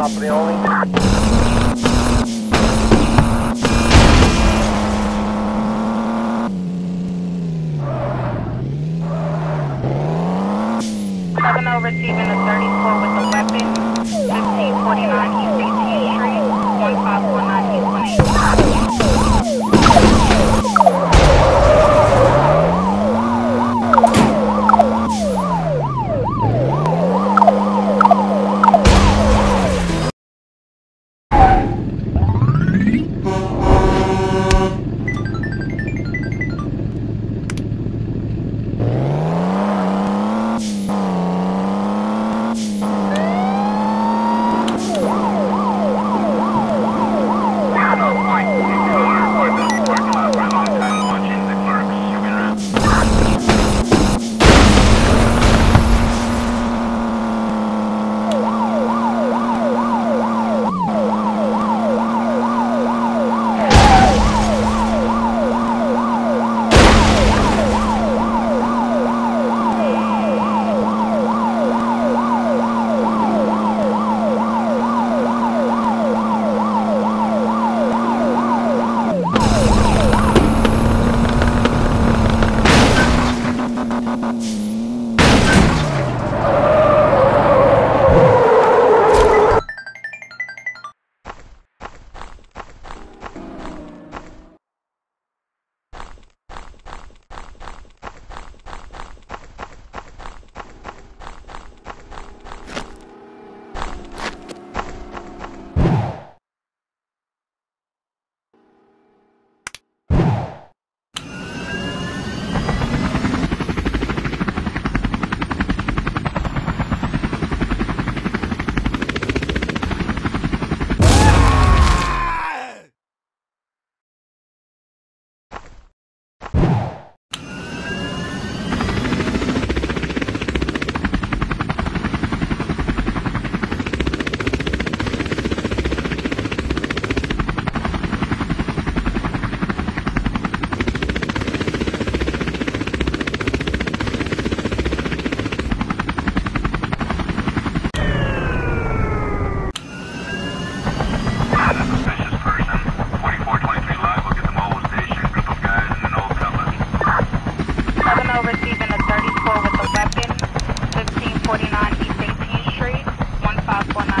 property only. Receiving a 34 with a weapon, 1549 East 18th Street, 1519 East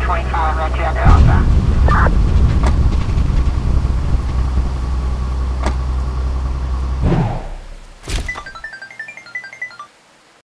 25, Roger, Alpha.